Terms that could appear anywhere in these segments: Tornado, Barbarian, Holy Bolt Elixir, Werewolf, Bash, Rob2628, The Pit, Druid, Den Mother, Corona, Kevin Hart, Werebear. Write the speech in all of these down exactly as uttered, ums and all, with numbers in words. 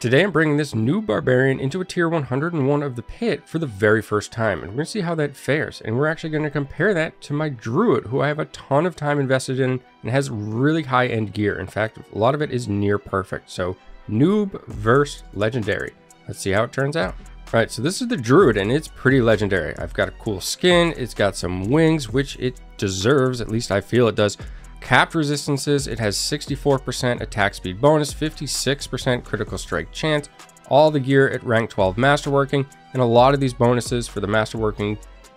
Today I'm bringing this new Barbarian into a tier one hundred and one of the Pit for the very first time, and we're going to see how that fares, and we're actually going to compare that to my Druid, who I have a ton of time invested in and has really high end gear. In fact, a lot of it is near perfect, so noob versus legendary. Let's see how it turns out. All right, so this is the Druid, and it's pretty legendary. I've got a cool skin, it's got some wings, which it deserves, at least I feel it does. Capped resistances, it has sixty-four percent attack speed bonus, fifty-six percent critical strike chance, all the gear at rank twelve masterworking, and a lot of these bonuses for the masterworking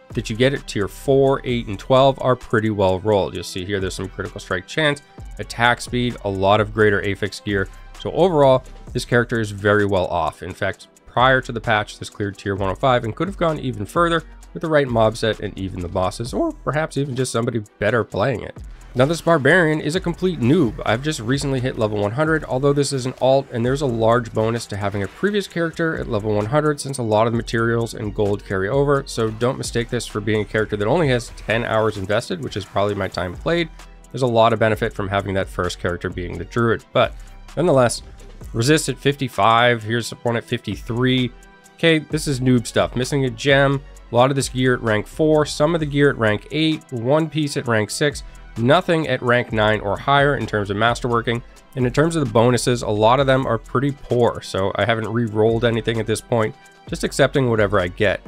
that you get at tier four, eight, and twelve are pretty well rolled. You'll see here there's some critical strike chance, attack speed, a lot of greater affix gear. So overall, this character is very well off. In fact, prior to the patch, this cleared tier one oh five and could have gone even further with the right mob set and even the bosses, or perhaps even just somebody better playing it. Now this Barbarian is a complete noob. I've just recently hit level one hundred, although this is an alt, and there's a large bonus to having a previous character at level one hundred since a lot of materials and gold carry over, so don't mistake this for being a character that only has ten hours invested, which is probably my time played. There's a lot of benefit from having that first character being the Druid, but nonetheless, resist at fifty-five, here's support at fifty-three. Okay, this is noob stuff, missing a gem, a lot of this gear at rank four, some of the gear at rank eight, one piece at rank six, nothing at rank nine or higher in terms of masterworking, and in terms of the bonuses, a lot of them are pretty poor, so I haven't re-rolled anything at this point, just accepting whatever I get.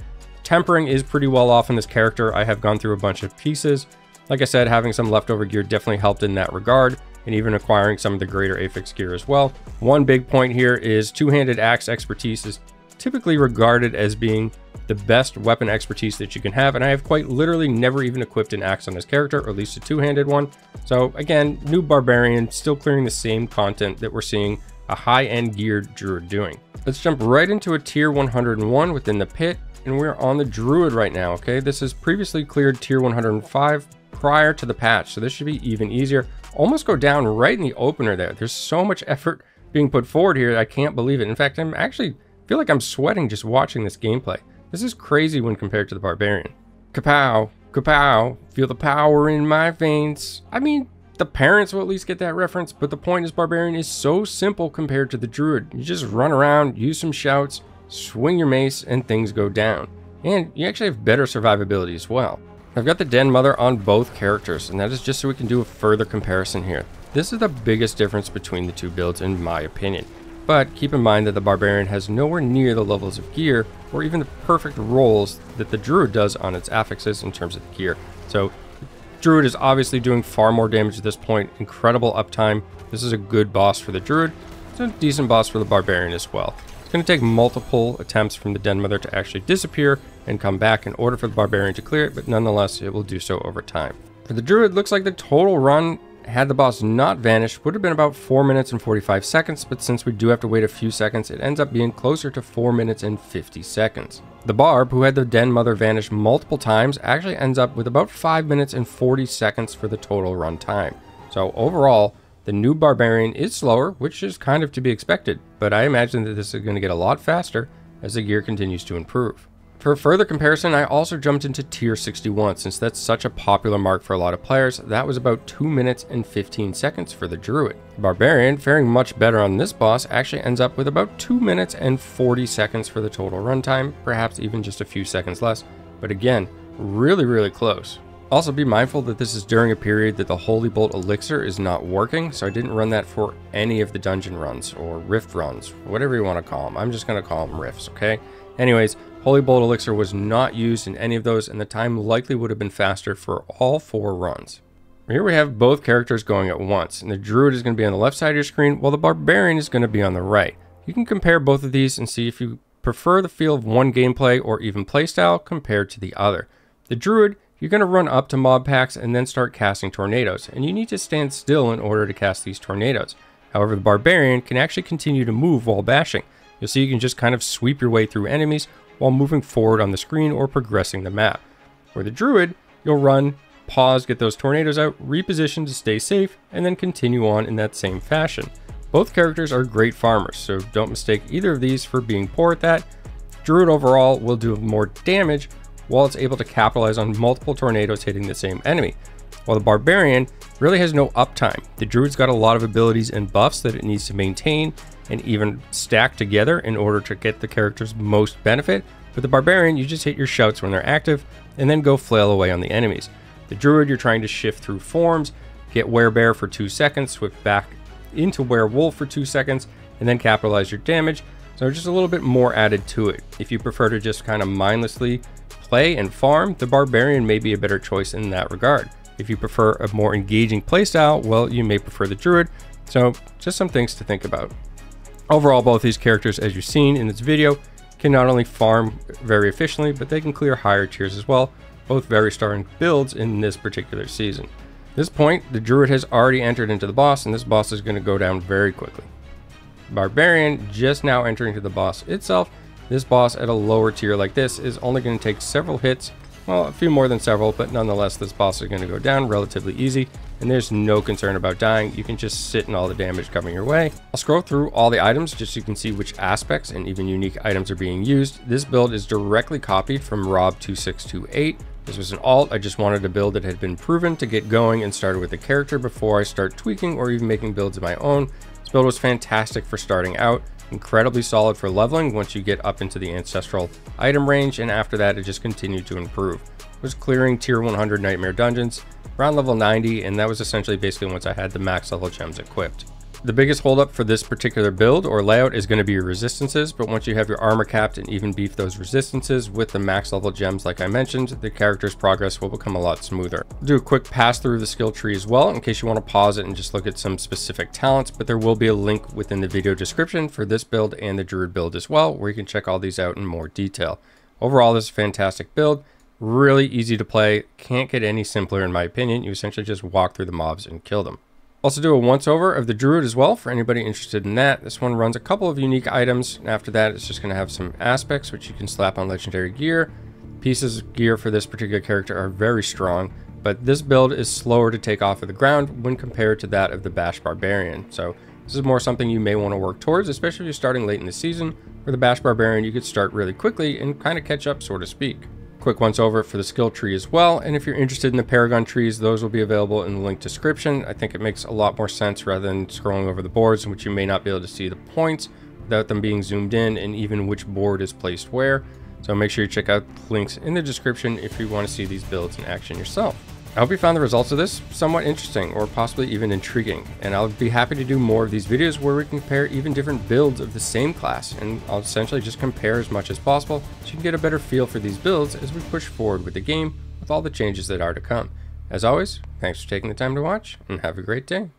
Tempering is pretty well off in this character. I have gone through a bunch of pieces. Like I said, having some leftover gear definitely helped in that regard, and even acquiring some of the greater affix gear as well. One big point here is two-handed axe expertise is typically regarded as being the best weapon expertise that you can have, and I have quite literally never even equipped an axe on this character, or at least a two-handed one. So again, new Barbarian, still clearing the same content that we're seeing a high-end geared Druid doing. Let's jump right into a tier one hundred and one within the Pit, and we're on the Druid right now, okay? This is previously cleared tier one hundred and five prior to the patch, so this should be even easier. Almost go down right in the opener there. There's so much effort being put forward here, I can't believe it. In fact, I'm actually feel like I'm sweating just watching this gameplay. This is crazy when compared to the Barbarian. Kapow, kapow, feel the power in my veins. I mean, the parents will at least get that reference, but the point is Barbarian is so simple compared to the Druid. You just run around, use some shouts, swing your mace, and things go down. And you actually have better survivability as well. I've got the Den Mother on both characters, and that is just so we can do a further comparison here. This is the biggest difference between the two builds in my opinion. But keep in mind that the Barbarian has nowhere near the levels of gear or even the perfect rolls that the Druid does on its affixes in terms of the gear. So the Druid is obviously doing far more damage at this point, incredible uptime. This is a good boss for the Druid, it's a decent boss for the Barbarian as well. It's going to take multiple attempts from the Den Mother to actually disappear and come back in order for the Barbarian to clear it, but nonetheless it will do so over time. For the Druid, looks like the total run, had the boss not vanished, would have been about four minutes and forty-five seconds, but since we do have to wait a few seconds, it ends up being closer to four minutes and fifty seconds. The Barb, who had the Den Mother vanish multiple times, actually ends up with about five minutes and forty seconds for the total run time. So overall, the new Barbarian is slower, which is kind of to be expected, but I imagine that this is going to get a lot faster as the gear continues to improve. For further comparison, I also jumped into tier sixty-one since that's such a popular mark for a lot of players. That was about two minutes and fifteen seconds for the Druid. The Barbarian, faring much better on this boss, actually ends up with about two minutes and forty seconds for the total runtime, perhaps even just a few seconds less, but again, really, really close. Also be mindful that this is during a period that the Holy Bolt Elixir is not working, so I didn't run that for any of the dungeon runs or rift runs, whatever you want to call them. I'm just going to call them rifts, okay? Anyways, Holy Bolt Elixir was not used in any of those, and the time likely would have been faster for all four runs. Here we have both characters going at once, and the Druid is going to be on the left side of your screen, while the Barbarian is going to be on the right. You can compare both of these and see if you prefer the feel of one gameplay or even playstyle compared to the other. The Druid, you're going to run up to mob packs and then start casting tornadoes, and you need to stand still in order to cast these tornadoes. However, the Barbarian can actually continue to move while bashing. You'll see you can just kind of sweep your way through enemies while moving forward on the screen or progressing the map. For the Druid, you'll run, pause, get those tornadoes out, reposition to stay safe, and then continue on in that same fashion. Both characters are great farmers, so don't mistake either of these for being poor at that. Druid overall will do more damage while it's able to capitalize on multiple tornadoes hitting the same enemy, while the Barbarian really has no uptime. The Druid's got a lot of abilities and buffs that it needs to maintain, and even stack together in order to get the character's most benefit. With the Barbarian, you just hit your shouts when they're active and then go flail away on the enemies. The Druid, you're trying to shift through forms, get Werebear for two seconds, switch back into Werewolf for two seconds, and then capitalize your damage. So just a little bit more added to it. If you prefer to just kind of mindlessly play and farm, the Barbarian may be a better choice in that regard. If you prefer a more engaging playstyle, well, you may prefer the Druid. So just some things to think about. Overall, both these characters, as you've seen in this video, can not only farm very efficiently, but they can clear higher tiers as well, both very starting builds in this particular season. At this point, the Druid has already entered into the boss, and this boss is going to go down very quickly. Barbarian just now entering to the boss itself. This boss at a lower tier like this is only going to take several hits. Well, a few more than several, but nonetheless, this boss is going to go down relatively easy, and there's no concern about dying. You can just sit in all the damage coming your way. I'll scroll through all the items just so you can see which aspects and even unique items are being used. This build is directly copied from Rob two six two eight. This was an alt. I just wanted a build that had been proven to get going and started with the character before I start tweaking or even making builds of my own. This build was fantastic for starting out, incredibly solid for leveling once you get up into the ancestral item range, and after that it just continued to improve. It was clearing tier one hundred nightmare dungeons around level ninety, and that was essentially basically once I had the max level gems equipped. The biggest holdup for this particular build or layout is going to be your resistances, but once you have your armor capped and even beef those resistances with the max level gems like I mentioned, the character's progress will become a lot smoother. I'll do a quick pass through the skill tree as well in case you want to pause it and just look at some specific talents, but there will be a link within the video description for this build and the Druid build as well, where you can check all these out in more detail. Overall, this is a fantastic build, really easy to play, can't get any simpler in my opinion. You essentially just walk through the mobs and kill them. Also do a once over of the Druid as well for anybody interested in that. This one runs a couple of unique items, and after that it's just going to have some aspects which you can slap on legendary gear. Pieces of gear for this particular character are very strong, but this build is slower to take off of the ground when compared to that of the Bash Barbarian. So this is more something you may want to work towards, especially if you're starting late in the season. For the Bash Barbarian, you could start really quickly and kind of catch up, so to speak. Quick once over for the skill tree as well, and if you're interested in the Paragon trees, those will be available in the link description. I think it makes a lot more sense rather than scrolling over the boards in which you may not be able to see the points without them being zoomed in and even which board is placed where. So make sure you check out the links in the description if you want to see these builds in action yourself. I hope you found the results of this somewhat interesting or possibly even intriguing, and I'll be happy to do more of these videos where we compare even different builds of the same class, and I'll essentially just compare as much as possible so you can get a better feel for these builds as we push forward with the game with all the changes that are to come. As always, thanks for taking the time to watch and have a great day.